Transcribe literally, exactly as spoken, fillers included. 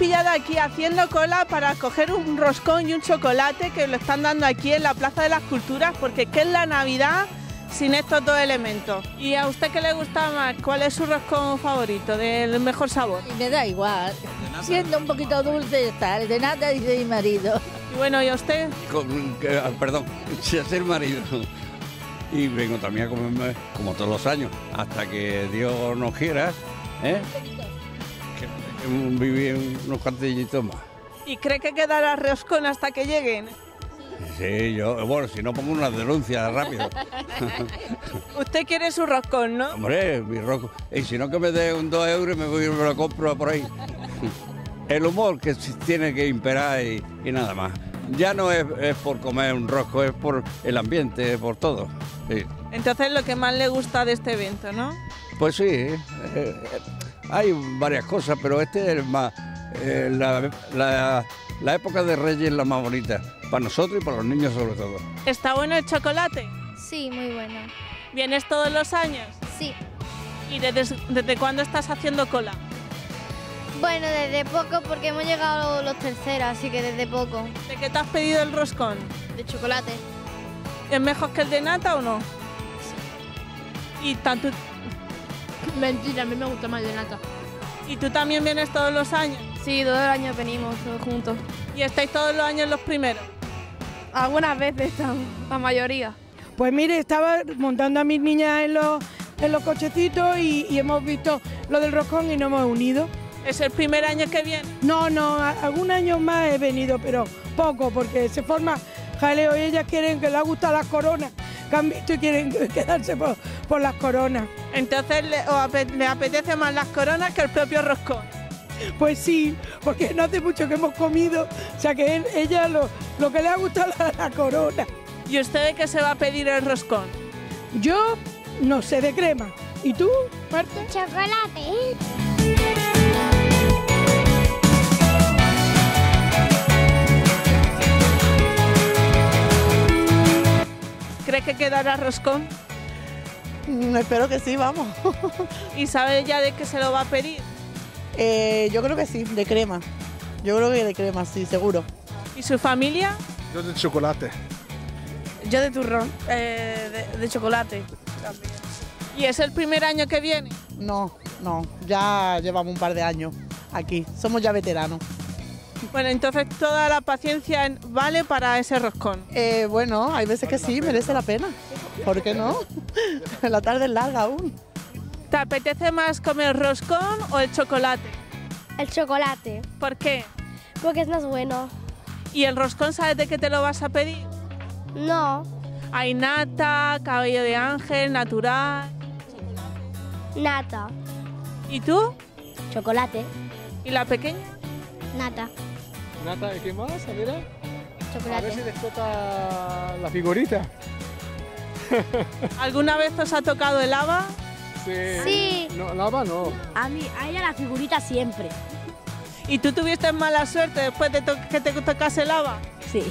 pillado aquí haciendo cola para coger un roscón y un chocolate que lo están dando aquí en la Plaza de las Culturas, porque ¿qué es la Navidad sin estos dos elementos? ¿Y a usted qué le gusta más? ¿Cuál es su roscón favorito, del mejor sabor? Y me da igual, siendo un poquito dulce y está, el de nata y de mi marido. Y bueno, ¿y a usted? Con, eh, perdón, sin ser marido. Y vengo también a comerme, como todos los años, hasta que Dios nos quiera, ¿eh? Viví unos cuantillitos más. ¿Y cree que quedará roscón hasta que lleguen? Sí, yo, bueno, si no pongo una denuncia rápido. Usted quiere su roscón, ¿no? Hombre, mi roscón. Y si no, que me dé un dos euros y me voy y me lo compro por ahí. El humor que tiene que imperar y, y nada más. Ya no es, es por comer un rosco, es por el ambiente, es por todo. Sí. Entonces, lo que más le gusta de este evento, ¿no? Pues sí. Eh, eh, Hay varias cosas, pero este es más, eh, la, la, la época de Reyes es la más bonita, para nosotros y para los niños sobre todo. ¿Está bueno el chocolate? Sí, muy bueno. ¿Vienes todos los años? Sí. ¿Y desde, desde cuándo estás haciendo cola? Bueno, desde poco, porque hemos llegado los terceros, así que desde poco. ¿De qué te has pedido el roscón? De chocolate. ¿Es mejor que el de nata o no? Sí. ¿Y tanto? Mentira, a mí me gusta más el de nata. ¿Y tú también vienes todos los años? Sí, todos los años venimos, todos juntos. ¿Y estáis todos los años los primeros? Algunas veces estamos, la mayoría. Pues mire, estaba montando a mis niñas en los, en los cochecitos y, y hemos visto lo del roscón y nos hemos unido. ¿Es el primer año que viene? No, no, algún año más he venido, pero poco, porque se forma jaleo y ellas quieren que les gustan las coronas que han visto y quieren quedarse por, por las coronas. Entonces, ¿le, o ape, ¿le apetece más las coronas que el propio roscón? Pues sí, porque no hace mucho que hemos comido, o sea que él, ella lo, lo que le ha gustado es la, la corona. ¿Y usted de qué se va a pedir el roscón? Yo, no sé, de crema. ¿Y tú, Marta? Chocolate. ¿Cree que quedará roscón? Espero que sí, vamos. ¿Y sabe ya de qué se lo va a pedir? Eh, yo creo que sí, de crema. Yo creo que de crema, sí, seguro. ¿Y su familia? Yo de chocolate. Yo de turrón, eh, de, de chocolate también. ¿Y es el primer año que viene? No, no, ya llevamos un par de años aquí, somos ya veteranos. Bueno, entonces toda la paciencia vale para ese roscón. Eh, bueno, hay veces que sí, merece la pena. ¿Por qué no? La tarde es larga aún. ¿Te apetece más comer roscón o el chocolate? El chocolate. ¿Por qué? Porque es más bueno. ¿Y el roscón sabes de qué te lo vas a pedir? No. Hay nata, cabello de ángel, natural. Nata. ¿Y tú? Chocolate. ¿Y la pequeña? Nata. Nata, ¿y qué más? A ver, chocolate. A ver si les toca la figurita. ¿Alguna vez os ha tocado el lava? Sí. Sí. No, lava no. A mí, a ella la figurita siempre. ¿Y tú tuviste mala suerte después de que te tocase el lava? Sí.